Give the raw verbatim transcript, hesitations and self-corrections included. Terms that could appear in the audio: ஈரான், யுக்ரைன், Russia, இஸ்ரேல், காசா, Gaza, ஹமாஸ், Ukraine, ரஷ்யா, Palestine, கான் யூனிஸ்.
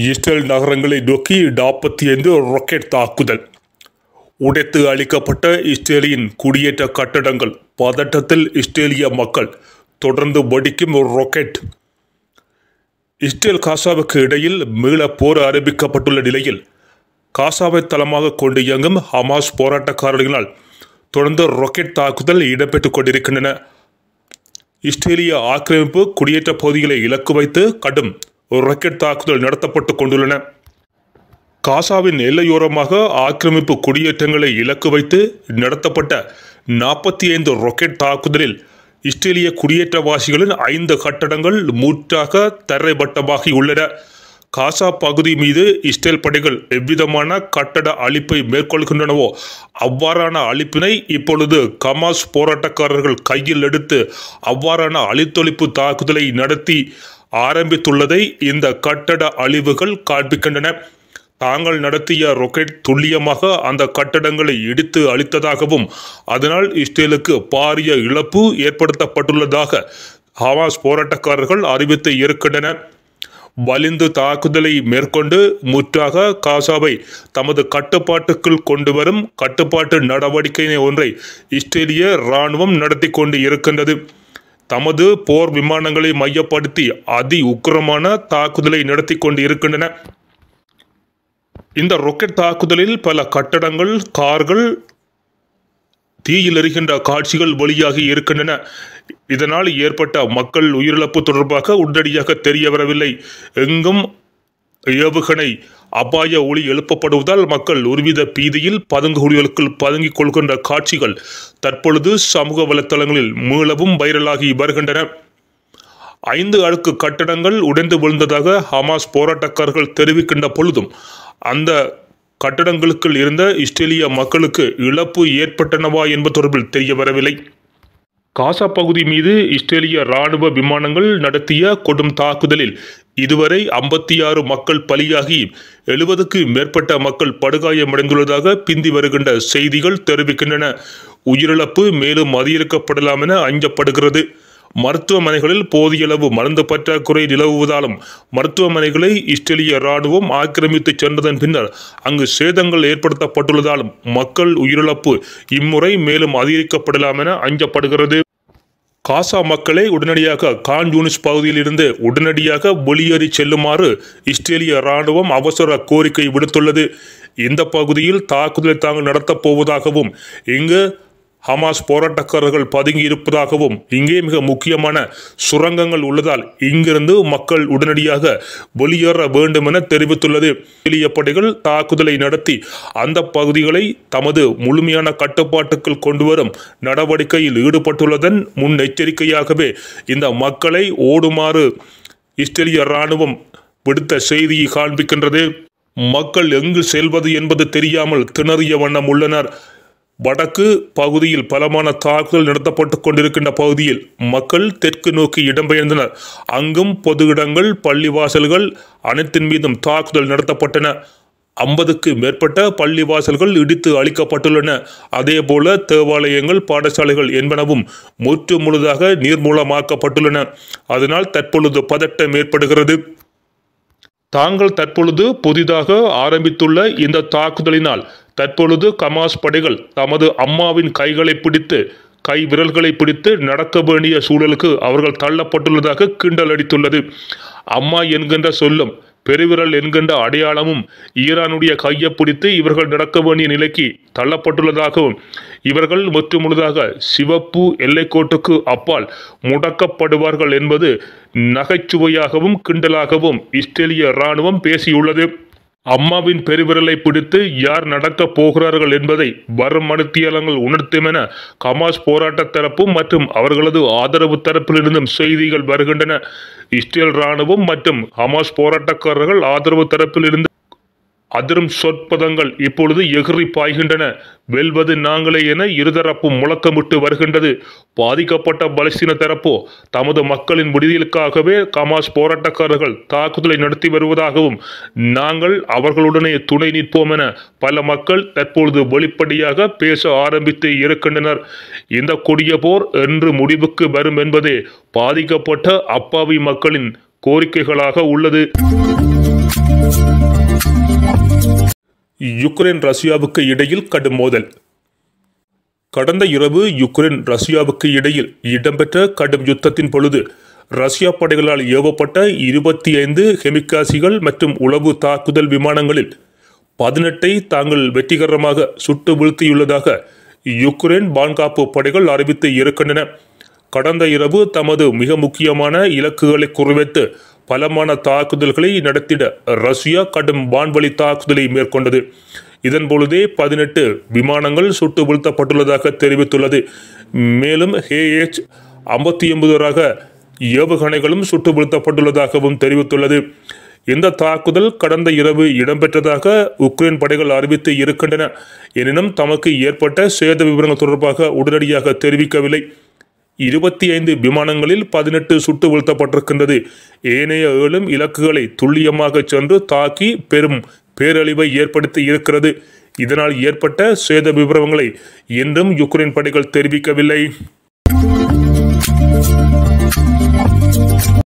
இஸ்ரேல் நகரங்களை நோக்கி நாற்பத்தி ஐந்து ராக்கெட் தாக்குதல். உடைத்து அளிக்கப்பட்ட இஸ்ரேலியின் குடியேற்ற கட்டடங்கள். பதட்டத்தில் இஸ்ரேலிய மக்கள். தொடர்ந்து வெடிக்கும் ராக்கெட். இஸ்ரேல் காசாவுக்கு இடையில் மீள போர் ஆரம்பிக்கப்பட்டுள்ள நிலையில் காசாவை தளமாக கொண்டு இயங்கும் ஹமாஸ் போராட்டக்காரர்களால் தொடர்ந்து ராக்கெட் தாக்குதல் இடம்பெற்றுக் கொண்டிருக்கின்றன. இஸ்ரேலிய ஆக்கிரமிப்பு குடியேற்ற பகுதிகளை இலக்கு வைத்து கடும் ராக்கெட் தாக்குதல் நடத்தப்பட்டுக் கொண்டுள்ளன. காசாவின் எல்லையோரமாக ஆக்கிரமிப்பு குடியேற்றங்களை இலக்கு வைத்து நடத்தப்பட்ட நாற்பத்தி ஐந்து ராக்கெட் தாக்குதலில் இஸ்ரேலிய குடியேற்றவாசிகளின் ஐந்து கட்டடங்கள் மூற்றாக தரைமட்டமாகி உள்ளன. காசா பகுதி மீது இஸ்ரேல் படைகள் எவ்விதமான கட்டட அழிப்பை மேற்கொள்கின்றனவோ அவ்வாறான அழிப்பினை இப்பொழுது ஹமாஸ் போராட்டக்காரர்கள் கையில் எடுத்து அவ்வாறான அழித்தொழிப்பு தாக்குதலை நடத்தி ஆரம்பித்துள்ளதை இந்த கட்டட அழிவுகள் காண்பிக்கின்றன. தாங்கள் நடத்திய ராக்கெட் துல்லியமாக அந்த கட்டடங்களை இடித்து அழித்ததாகவும் அதனால் இஸ்ரேலுக்கு பாரிய இழப்பு ஏற்படுத்தப்பட்டுள்ளதாக ஹமாஸ் போராட்டக்காரர்கள் அறிவித்து இருக்கின்றனர். வலிந்து தாக்குதலை மேற்கொண்டு முற்றாக காசாவை தமது கட்டுப்பாட்டுக்குள் கொண்டு வரும் கட்டுப்பாட்டு நடவடிக்கையினை ஒன்றை இஸ்ரேலிய இராணுவம் நடத்தி கொண்டு இருக்கின்றது. தமது போர் விமானங்களை மையப்படுத்தி அதி உக்கிரமான தாக்குதலை நடத்தி கொண்டு இருக்கின்றன. இந்த ராக்கெட் தாக்குதலில் பல கட்டடங்கள், கார்கள் தீயில் எரிகின்ற காட்சிகள் வெளியாகி இருக்கின்றன. இதனால் ஏற்பட்ட மக்கள் உயிரிழப்பு தொடர்பாக உடனடியாக தெரியவரவில்லை. எங்கும் ஏவுகணை அபாய ஒளி எழுப்பப்படுவதால் மக்கள் ஒருவித பீதியில் பதுங்கு குழிகளுக்குள் பதுங்கிக் கொள்கின்ற காட்சிகள் தற்பொழுது சமூக வலைத்தளங்களில் மீளவும் வைரலாகி வருகின்றன. ஐந்து அடுக்கு கட்டடங்கள் உடைந்து விழுந்ததாக ஹமாஸ் போராட்டக்காரர்கள் தெரிவிக்கின்ற பொழுதும் அந்த கட்டடங்களுக்குள் இருந்த இஸ்ரேலிய மக்களுக்கு இழப்பு ஏற்பட்டனவா என்பது தொடர்பில் தெரிய வரவில்லை. காசா பகுதி மீது இஸ்ரேலிய இராணுவ விமானங்கள் நடத்திய கொடும் தாக்குதலில் இதுவரை ஐம்பத்தி ஆறு மக்கள் பலியாகி எழுபதுக்கு மேற்பட்ட மக்கள் படுகாயமடைந்துள்ளதாக பிந்தி வருகின்ற செய்திகள் தெரிவிக்கின்றன. உயிரிழப்பு மேலும் அதிகரிக்கப்படலாம் என அஞ்சப்படுகிறது. மருத்துவமனைகளில் போதியளவு மருந்து பற்றாக்குறை நிலவுவதாலும் மருத்துவமனைகளை இஸ்ரேலிய இராணுவம் ஆக்கிரமித்து சென்றதன் பின்னர் அங்கு சேதங்கள் ஏற்படுத்தப்பட்டுள்ளதாலும் மக்கள் உயிரிழப்பு இம்முறை மேலும் அதிகரிக்கப்படலாம் என அஞ்சப்படுகிறது. காசா மக்களை உடனடியாக கான் யூனிஸ் பகுதியில் இருந்து உடனடியாக வெளியேறி செல்லுமாறு இஸ்ரேலிய இராணுவம் அவசர கோரிக்கை விடுத்துள்ளது. இந்த பகுதியில் தாக்குதலை தாங்கள் நடத்தப் போவதாகவும் இங்கு ஹமாஸ் போராட்டக்காரர்கள் பதுங்கி இருப்பதாகவும் இங்கே மிக முக்கியமான சுரங்கங்கள் உள்ளதால் இங்கிருந்து மக்கள் உடனடியாக வெளியேற வேண்டும் என தெரிவித்துள்ளது. இஸ்ரேலிய படைகள் தாக்குதலை நடத்தி அந்த பகுதிகளை தமது முழுமையான கட்டுப்பாட்டுக்குள் கொண்டு வரும் நடவடிக்கையில் ஈடுபட்டுள்ளதன் முன்னெச்சரிக்கையாகவே இந்த மக்களை ஓடுமாறு இஸ்ரேலிய இராணுவம் விடுத்த செய்தியை காண்பிக்கின்றது. மக்கள் எங்கு செல்வது என்பது தெரியாமல் திணறிய வண்ணம் உள்ளனர். வடக்கு பகுதியில் பலமான தாக்குதல் நடத்தப்பட்டு கொண்டிருக்கின்ற பகுதியில் மக்கள் தெற்கு நோக்கி இடம்பெயர்ந்தனர். அங்கும் பொது இடங்கள், பள்ளிவாசல்கள் அனைத்தின் மீதும் தாக்குதல் நடத்தப்பட்டன. ஐம்பதுக்கு மேற்பட்ட பள்ளிவாசல்கள் இடித்து அழிக்கப்பட்டுள்ளன. அதேபோல தேவாலயங்கள், பாடசாலைகள் என்பனவும் முற்று முழுதாக நீர்மூலமாக்கப்பட்டுள்ளன. அதனால் தற்பொழுது பதட்டம் ஏற்படுகிறது. தாங்கள் தற்பொழுது புதிதாக ஆரம்பித்துள்ள இந்த தாக்குதலினால் தற்பொழுது ஹமாஸ் படைகள் தமது அம்மாவின் கைகளை பிடித்து கை விரல்களை பிடித்து நடக்க வேண்டிய சூழலுக்கு அவர்கள் தள்ளப்பட்டுள்ளதாக கிண்டல் அடித்துள்ளது. அம்மா என்கின்ற சொல்லும் பெருவிரல் என்கின்ற அடையாளமும் ஈரானுடைய கையை பிடித்து இவர்கள் நடக்க வேண்டிய நிலைக்கு தள்ளப்பட்டுள்ளதாகவும் இவர்கள் முற்று முழுதாக சிவப்பு எல்லைக்கோட்டுக்கு அப்பால் முடக்கப்படுவார்கள் என்பது நகைச்சுவையாகவும் கிண்டலாகவும் இஸ்ரேலிய இராணுவம் பேசியுள்ளது. அம்மாவின் பெருவிரலை பிடித்து யார் நடக்கப் போகிறார்கள் என்பதை வரும் மணித்தியாலங்கள் உணர்த்தும் என ஹமாஸ் போராட்ட தரப்பும் மற்றும் அவர்களது ஆதரவு தரப்பிலிருந்தும் செய்திகள் வருகின்றன. இஸ்ரேல் இராணுவம் மற்றும் ஹமாஸ் போராட்டக்காரர்கள் ஆதரவு தரப்பிலிருந்து அதிரும் சொற்பதங்கள் இப்பொழுது எகிரி பாய்கின்றன. வெல்வது நாங்களே என இருதரப்பும் முழக்கமிட்டு வருகின்றது. பாதிக்கப்பட்ட பலஸ்தீன தரப்போ தமது மக்களின் விடுதலுக்காகவே ஹமாஸ் போராட்டக்காரர்கள் தாக்குதலை நடத்தி வருவதாகவும் நாங்கள் அவர்களுடனே துணை நிற்போம் என பல மக்கள் தற்பொழுது வெளிப்படையாக பேச ஆரம்பித்து இருக்கின்றனர். இந்த கொடிய போர் என்று முடிவுக்கு வரும் என்பதே பாதிக்கப்பட்ட அப்பாவி மக்களின் கோரிக்கைகளாக உள்ளது. யுக்ரைன் ரஷ்யாவுக்கு இடையில் கடும் மோதல். கடந்த இரவு யுக்ரைன் ரஷ்யாவுக்கு இடையில் இடம்பெற்ற கடும் யுத்தத்தின் பொழுது ரஷ்யா படைகளால் ஏவப்பட்ட இருபத்தி ஐந்து ஹெமிகாசிகள் மற்றும் உளவு தாக்குதல் விமானங்களில் பதினெட்டை தாங்கள் வெற்றிகரமாக சுட்டு வீழ்த்தியுள்ளதாக யுக்ரைன் பாதுகாப்பு படைகள் அறிவித்து இருக்கின்றன. கடந்த இரவு தமது மிக முக்கியமான இலக்குகளை குறிவைத்து பலமான தாக்குதல்களை நடத்திட ரஷ்யா கடும் வான்வழி தாக்குதலை மேற்கொண்டது. இதன் பொழுதே பதினெட்டு விமானங்கள் சுட்டு வீழ்த்தப்பட்டுள்ளதாக தெரிவித்துள்ளது. மேலும் ஹேஎச் ஐம்பத்தி ஒன்பது ரக ஏவுகணைகளும் சுட்டு வீழ்த்தப்பட்டுள்ளதாகவும் தெரிவித்துள்ளது. இந்த தாக்குதல் கடந்த இரவு இடம்பெற்றதாக உக்ரைன் படைகள் அறிவித்து இருக்கின்றன. எனினும் தமக்கு ஏற்பட்ட சேத விவரங்கள் தொடர்பாக உடனடியாக தெரிவிக்கவில்லை. இருபத்தி ஐந்து விமானங்களில் பதினெட்டு சுட்டு வீழ்த்தப்பட்டிருக்கின்றது. ஏனைய ஏழும் இலக்குகளை துல்லியமாக சென்று தாக்கி பெரும் பேரழிவை ஏற்படுத்தி இருக்கிறது. இதனால் ஏற்பட்ட சேத விவரங்களை இன்றும் யுக்ரைன் படைகள் தெரிவிக்கவில்லை.